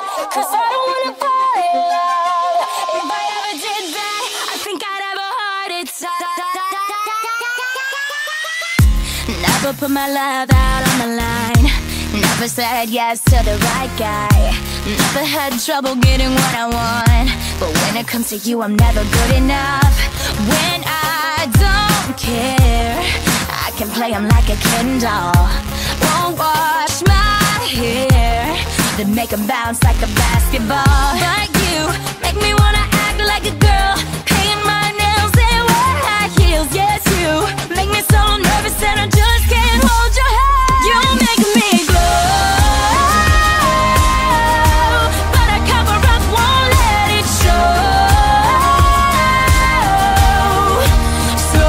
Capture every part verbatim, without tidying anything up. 'cause I don't wanna fall in love. If I ever did that, I think I'd have a heart attack. Never put my love out on the line. Never said yes to the right guy. Never had trouble getting what I want. But when it comes to you, I'm never good enough. When I don't care, I can play 'em like a Ken doll. Won't wash my hair, then make 'em bounce like a basketball. Like you, make me wanna act like a girl, paint my nails and wear high heels. Yes, you make me so nervous that I just can't hold your hand. You make me glow, but I cover up, won't let it show. So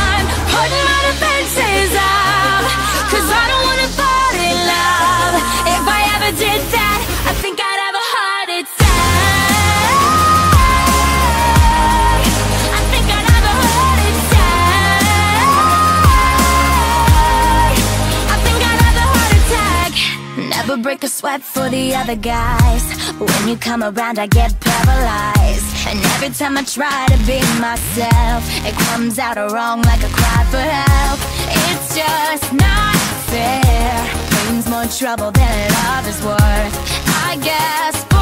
I'm putting my defenses up, 'cause I don't wanna fall in love. If I ever did that, I think I'd have a heart attack. I think I'd have a heart attack. I think I'd have a heart attack. Never break a sweat for the other guys. When you come around, I get paralyzed. And every time I try to be myself, it comes out wrong like a cry for help. It's just not fair. Brings more trouble than love is worth, I guess.